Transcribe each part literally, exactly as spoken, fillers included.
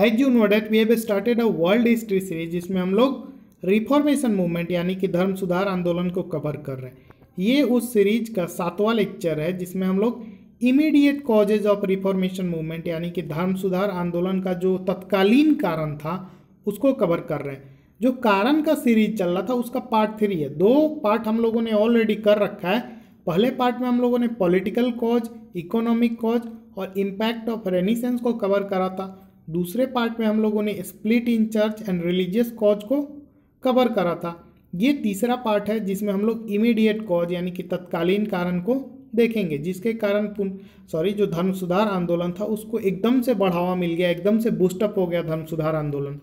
As you know that we have started a world history series जिसमें हम लोग reformation movement यानी कि धर्म सुधार आंदोलन को कवर कर रहे हैं। ये उस सीरीज का सातवां लेक्चर है जिसमें हम लोग immediate causes of reformation movement यानी कि धर्म सुधार आंदोलन का जो तत्कालीन कारण था उसको कवर कर रहे हैं। जो कारण का सीरीज चल रहा था उसका पार्ट थ्री है। दो पार्ट हम लोगों ने ऑलरेडी कर रखा है। पहले पार्ट में हम लोगों ने पॉलिटिकल कॉज, इकोनॉमिक कॉज और इम्पैक्ट ऑफ रेनिसेंस को कवर करा था। दूसरे पार्ट में हम लोगों ने split in church and religious cause को कवर करा था। ये तीसरा पार्ट है जिसमें हम लोग इमीडिएट कॉज यानी कि तत्कालीन कारण को देखेंगे जिसके कारण सॉरी जो धर्म सुधार आंदोलन था उसको एकदम से बढ़ावा मिल गया, एकदम से बूस्टअप हो गया धर्म सुधार आंदोलन।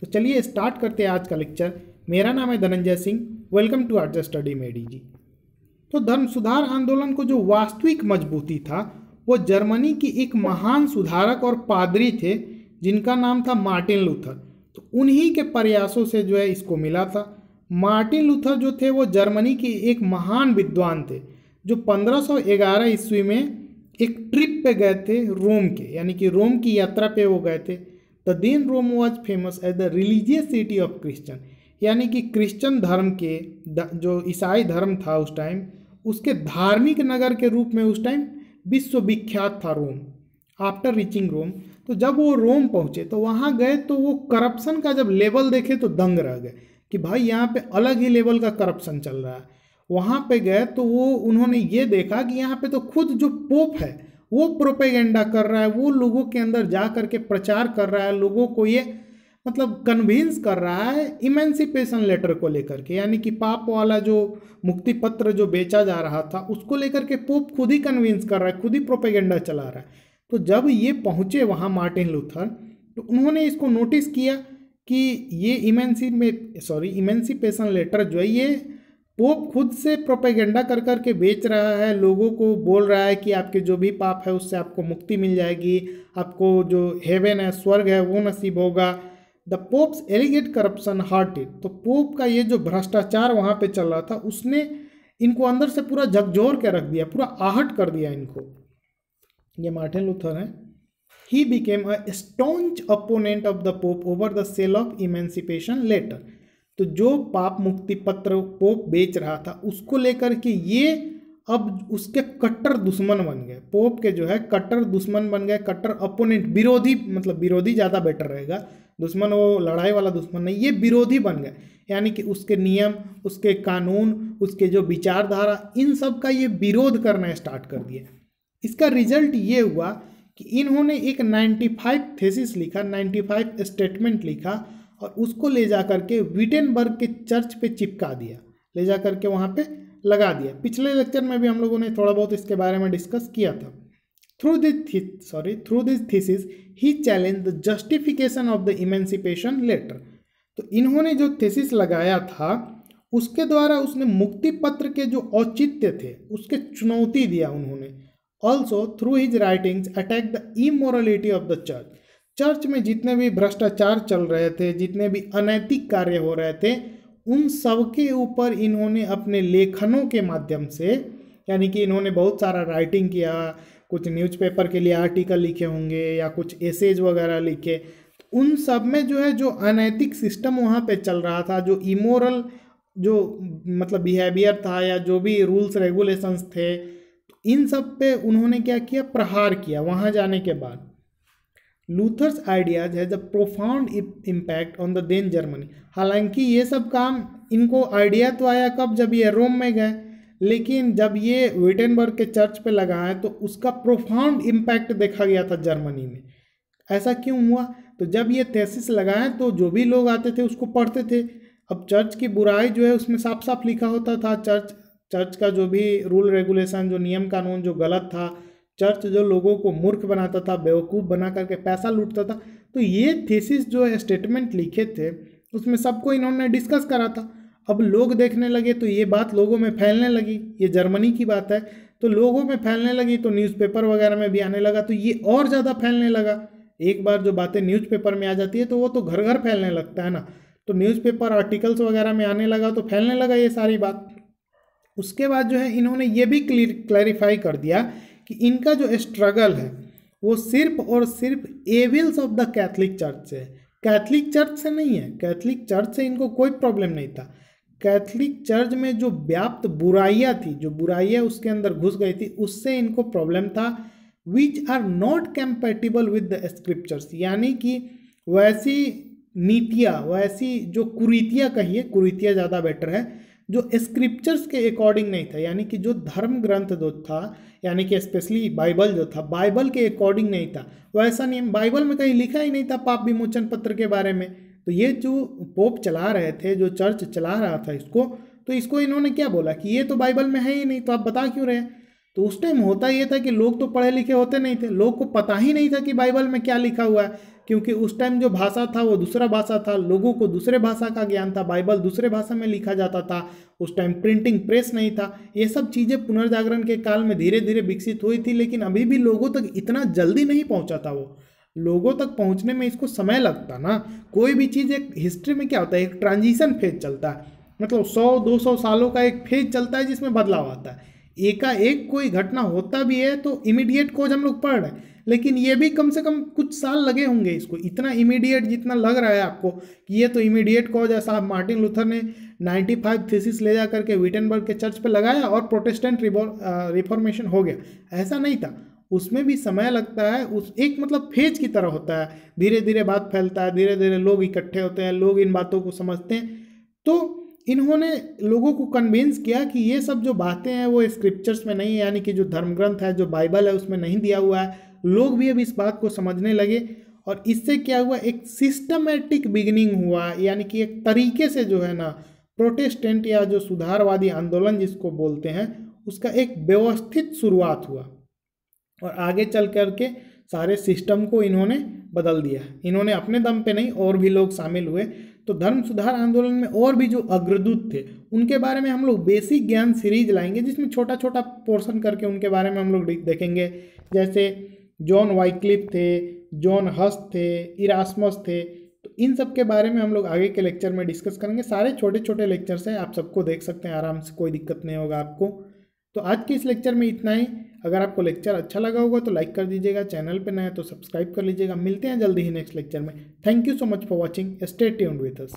तो चलिए स्टार्ट करते हैं आज का लेक्चर। मेरा नाम है Dhananjay Singh, welcome to arts study made easy. तो धर्म सुधार आंदोलन को जो वास्तविक मजबूती था वो जर्मनी की एक महान सुधारक और पादरी थे जिनका नाम था मार्टिन लूथर। तो उन्हीं के प्रयासों से जो है इसको मिला था। मार्टिन लूथर जो थे वो जर्मनी के एक महान विद्वान थे जो पंद्रह सौ ग्यारह ईस्वी में एक ट्रिप पे गए थे रोम के, यानी कि रोम की यात्रा पे वो गए थे। The then Rome was famous as the religious city of Christian, यानी कि क्रिश्चन धर्म के जो ईसाई धर्म था उस टाइम उसके धार्मिक नगर के रूप में उस टाइम विश्वविख्यात था रोम। आफ्टर रीचिंग रोम, तो जब वो रोम पहुँचे तो वहाँ गए तो वो करप्शन का जब लेवल देखे तो दंग रह गए कि भाई यहाँ पे अलग ही लेवल का करप्शन चल रहा है। वहाँ पे गए तो वो उन्होंने ये देखा कि यहाँ पे तो खुद जो पोप है वो प्रोपेगेंडा कर रहा है, वो लोगों के अंदर जा कर के प्रचार कर रहा है, लोगों को ये मतलब कन्विंस कर रहा है इमेंसिपेशन लेटर को लेकर के, यानी कि पाप वाला जो मुक्ति पत्र जो बेचा जा रहा था उसको लेकर के पोप खुद ही कन्विंस कर रहा है, खुद ही प्रोपेगेंडा चला रहा है। तो जब ये पहुँचे वहाँ मार्टिन लूथर तो उन्होंने इसको नोटिस किया कि ये इमेंसी में सॉरी इमेंसिपेशन लेटर जो है ये पोप खुद से प्रोपेगेंडा कर कर के बेच रहा है, लोगों को बोल रहा है कि आपके जो भी पाप है उससे आपको मुक्ति मिल जाएगी, आपको जो हेवन है स्वर्ग है वो नसीब होगा। The popes alleged corruption hearted, तो पोप का ये जो भ्रष्टाचार वहाँ पे चल रहा था उसने इनको अंदर से पूरा झकझोर के रख दिया, पूरा आहट कर दिया इनको। ये मार्टिन लूथर हैं। He became a staunch opponent of the pope over the sale of emancipation letter, तो जो पाप मुक्ति पत्र पोप बेच रहा था उसको लेकर के ये अब उसके कट्टर दुश्मन बन गए, पोप के जो है कट्टर दुश्मन बन गए। कट्टर अपोनेंट विरोधी, मतलब विरोधी ज़्यादा बेटर रहेगा, दुश्मन वो लड़ाई वाला दुश्मन नहीं, ये विरोधी बन गए यानी कि उसके नियम, उसके कानून, उसके जो विचारधारा, इन सब का ये विरोध करना स्टार्ट कर दिया। इसका रिजल्ट ये हुआ कि इन्होंने एक नाइन्टी फाइव थीसिस लिखा, नाइन्टी फाइव स्टेटमेंट लिखा और उसको ले जा करके विटेनबर्ग के चर्च पे चिपका दिया, ले जा करके वहाँ पे लगा दिया। पिछले लेक्चर में भी हम लोगों ने थोड़ा बहुत इसके बारे में डिस्कस किया था। Through this sorry through this thesis he challenge the justification of the emancipation letter, तो इन्होंने जो थीसिस लगाया था उसके द्वारा उसने मुक्ति पत्र के जो औचित्य थे उसके चुनौती दिया उन्होंने। Also through his writings attack the immorality of the church, church में जितने भी भ्रष्टाचार चल रहे थे, जितने भी अनैतिक कार्य हो रहे थे, उन सब के ऊपर इन्होंने अपने लेखनों के माध्यम से, यानी कि इन्होंने बहुत सारा राइटिंग किया, कुछ न्यूज़पेपर के लिए आर्टिकल लिखे होंगे या कुछ एसेज वगैरह लिखे, उन सब में जो है जो अनैतिक सिस्टम वहाँ पे चल रहा था, जो इमोरल जो मतलब बिहेवियर था या जो भी रूल्स रेगुलेशंस थे, इन सब पे उन्होंने क्या किया, प्रहार किया। वहाँ जाने के बाद Luther's ideas has a profound impact on the then Germany. हालांकि ये सब काम इनको आइडिया तो आया कब, जब ये रोम में गए, लेकिन जब ये विटेनबर्ग के चर्च पे लगाए तो उसका प्रोफाउंड इम्पैक्ट देखा गया था जर्मनी में। ऐसा क्यों हुआ? तो जब ये थीसिस लगाए तो जो भी लोग आते थे उसको पढ़ते थे। अब चर्च की बुराई जो है उसमें साफ साफ लिखा होता था, चर्च चर्च का जो भी रूल रेगुलेशन, जो नियम कानून जो गलत था, चर्च जो लोगों को मूर्ख बनाता था, बेवकूफ़ बना करके पैसा लूटता था। तो ये थीसिस जो है स्टेटमेंट लिखे थे उसमें सबको इन्होंने डिस्कस करा था। अब लोग देखने लगे तो ये बात लोगों में फैलने लगी, ये जर्मनी की बात है, तो लोगों में फैलने लगी तो न्यूज़पेपर वगैरह में भी आने लगा, तो ये और ज़्यादा फैलने लगा। एक बार जो बातें न्यूज़पेपर में आ जाती है तो वो तो घर घर फैलने लगता है ना, तो न्यूज़पेपर आर्टिकल्स वगैरह में आने लगा तो फैलने लगा ये सारी बात। उसके बाद जो है इन्होंने ये भी क्लियर क्लैरिफाई कर दिया कि इनका जो स्ट्रगल है वो सिर्फ और सिर्फ evils of the Catholic church से, कैथलिक चर्च से नहीं है। कैथलिक चर्च से इनको कोई प्रॉब्लम नहीं था। कैथलिक चर्च में जो व्याप्त बुराइयाँ थी, जो बुराइयाँ उसके अंदर घुस गई थी, उससे इनको प्रॉब्लम था। Which are not compatible with the scriptures, यानी कि वैसी नीतियाँ, वैसी जो कुरीतियाँ कहिए, कुरीतियाँ ज़्यादा बेटर है, जो स्क्रिप्चर्स के अकॉर्डिंग नहीं था। यानी कि जो धर्म ग्रंथ जो था, यानी कि स्पेशली बाइबल जो था, बाइबल के अकॉर्डिंग नहीं था। वैसा नियम बाइबल में कहीं लिखा ही नहीं था पाप विमोचन पत्र के बारे में। तो ये जो पोप चला रहे थे, जो चर्च चला रहा था इसको, तो इसको इन्होंने क्या बोला कि ये तो बाइबल में है ही नहीं, तो आप बता क्यों रहे। तो उस टाइम होता ये था कि लोग तो पढ़े लिखे होते नहीं थे, लोग को पता ही नहीं था कि बाइबल में क्या लिखा हुआ है, क्योंकि उस टाइम जो भाषा था वो दूसरा भाषा था, लोगों को दूसरे भाषा का ज्ञान था, बाइबल दूसरे भाषा में लिखा जाता था। उस टाइम प्रिंटिंग प्रेस नहीं था। ये सब चीज़ें पुनर्जागरण के काल में धीरे धीरे विकसित हुई थी, लेकिन अभी भी लोगों तक इतना जल्दी नहीं पहुँचा था। वो लोगों तक पहुंचने में इसको समय लगता ना। कोई भी चीज़ एक हिस्ट्री में क्या होता है, एक ट्रांजिशन फेज चलता है, मतलब सौ दो सौ सालों का एक फेज चलता है जिसमें बदलाव आता है। एकाएक कोई घटना होता भी है तो इमीडिएट कोज हम लोग पढ़ रहे हैं, लेकिन ये भी कम से कम कुछ साल लगे होंगे इसको। इतना इमीडिएट जितना लग रहा है आपको कि ये तो इमीडिएट कोज है साहब, मार्टिन लूथर ने नाइन्टी फाइव थीसिस ले जा करके विटेनबर्ग के चर्च पर लगाया और प्रोटेस्टेंट रिफॉर्मेशन हो गया, ऐसा नहीं था। उसमें भी समय लगता है। उस एक मतलब फेज की तरह होता है, धीरे धीरे बात फैलता है, धीरे धीरे लोग इकट्ठे होते हैं, लोग इन बातों को समझते हैं। तो इन्होंने लोगों को कन्विंस किया कि ये सब जो बातें हैं वो स्क्रिप्चर्स में नहीं है, यानी कि जो धर्म ग्रंथ है, जो बाइबल है, उसमें नहीं दिया हुआ है। लोग भी अब इस बात को समझने लगे और इससे क्या हुआ, एक सिस्टमेटिक बिगिनिंग हुआ, यानी कि एक तरीके से जो है ना प्रोटेस्टेंट या जो सुधारवादी आंदोलन जिसको बोलते हैं उसका एक व्यवस्थित शुरुआत हुआ और आगे चल करके सारे सिस्टम को इन्होंने बदल दिया। इन्होंने अपने दम पे नहीं, और भी लोग शामिल हुए। तो धर्म सुधार आंदोलन में और भी जो अग्रदूत थे उनके बारे में हम लोग बेसिक ज्ञान सीरीज लाएंगे, जिसमें छोटा छोटा पोर्शन करके उनके बारे में हम लोग देखेंगे। जैसे जॉन वाइक्लिफ थे, जॉन हस थे, इरास्मस थे, तो इन सब के बारे में हम लोग आगे के लेक्चर में डिस्कस करेंगे। सारे छोटे छोटे लेक्चर्स हैं, आप सबको देख सकते हैं आराम से, कोई दिक्कत नहीं होगा आपको। तो आज के इस लेक्चर में इतना ही। अगर आपको लेक्चर अच्छा लगा होगा तो लाइक कर दीजिएगा, चैनल पर नया है तो सब्सक्राइब कर लीजिएगा। मिलते हैं जल्दी ही नेक्स्ट लेक्चर में। Thank you so much for watching. Stay tuned with us.